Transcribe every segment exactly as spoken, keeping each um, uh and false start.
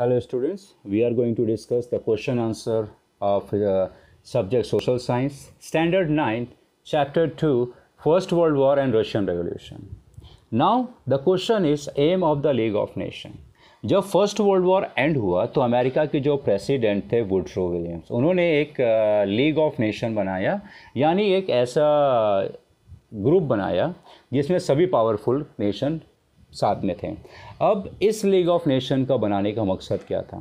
Hello students, we are going to discuss the question answer of the subject Social Science, Standard nine, Chapter two, First World War and Russian Revolution. Now the question is aim of the League of Nations. जब first world war end हुआ तो America के जो president थे Woodrow Williams, उन्होंने एक league of nation बनाया, यानी एक ऐसा ग्रुप बनाया जिसमें सभी पावरफुल नेशन साथ में थे. अब इस लीग ऑफ नेशन का बनाने का मकसद क्या था?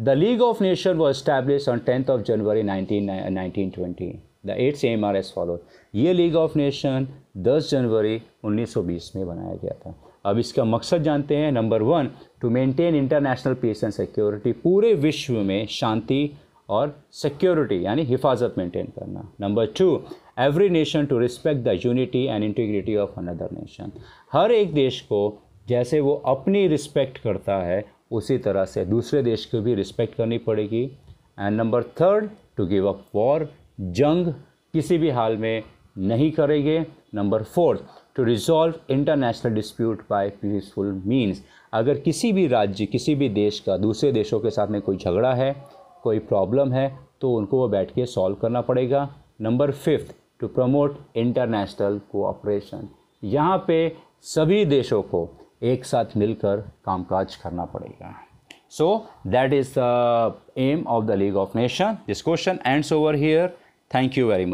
The league of nation was establish on tenth of January nineteen twenty. The its M are as follow. ये लीग ऑफ नेशन दस जनवरी उन्नीस सौ बीस में बनाया गया था. अब इसका मकसद जानते हैं. Number one, to maintain international peace and security, पूरे विश्व में शांति और सिक्योरिटी यानी हिफाजत मेंटेन करना. Number two, every nation to respect the unity and integrity of another nation, हर एक देश को जैसे वो अपनी रिस्पेक्ट करता है उसी तरह से दूसरे देश को भी रिस्पेक्ट करनी पड़ेगी. And number third, to give up war, जंग किसी भी हाल में नहीं करेंगे. Number fourth, to resolve international dispute by peaceful means, अगर किसी भी राज्य किसी भी देश का दूसरे देशों के साथ में कोई झगड़ा है, कोई प्रॉब्लम है, तो उनको वो बैठ के सॉल्व करना पड़ेगा. Number fifth, to promote international cooperation, यहाँ पे सभी देशों को एक साथ मिलकर कामकाज करना पड़ेगा. So that is the aim of the League of Nations. This question ends over here. Thank you very much.